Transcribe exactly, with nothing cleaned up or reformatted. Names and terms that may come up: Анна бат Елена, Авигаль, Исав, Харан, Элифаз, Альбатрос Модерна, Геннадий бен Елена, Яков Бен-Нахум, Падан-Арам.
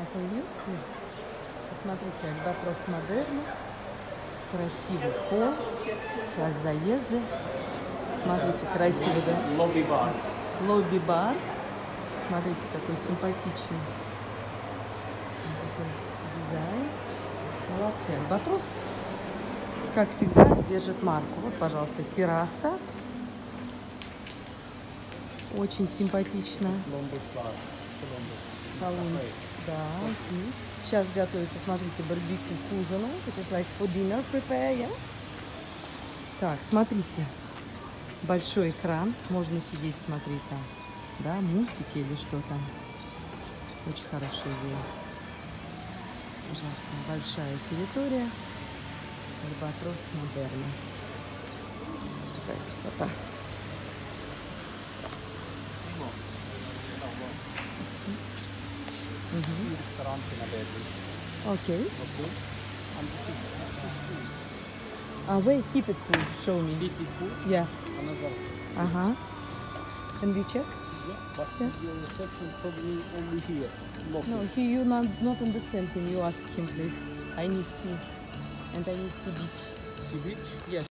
Офигенский. Посмотрите, Альбатрос Модерна. Красивый пол. Сейчас заезды. Смотрите, красивый, да? Лобби-бар. Лобби-бар. Смотрите, какой симпатичный такой дизайн. Молодцы. Альбатрос, как всегда, держит марку. Вот, пожалуйста, терраса. Очень симпатично. Колумбус. Да, окей. Сейчас готовится, смотрите, барбекю к ужину. It is like for dinner prepare, yeah? Так, смотрите. Большой экран. Можно сидеть, смотреть там. Да, мультики или что там. Очень хорошая идея. Пожалуйста, большая территория. Альбатрос Модерна. Какая красота. Mm-hmm. Okay. Okay. And this is heated pool. Ah, where heated pool? Show me. Heated pool. Yeah. Another. Uh huh. Can we check? Yeah. But yeah. Your reception probably only here. Local. No, he you not not understand him. You ask him, please. I need sea, and I need sea beach. Sea beach? Yes.